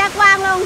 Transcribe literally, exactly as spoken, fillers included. จากวางลง